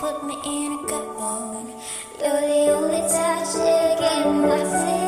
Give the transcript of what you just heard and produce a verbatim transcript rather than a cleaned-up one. Put me in a cup, oh, you're the only touch you give my face.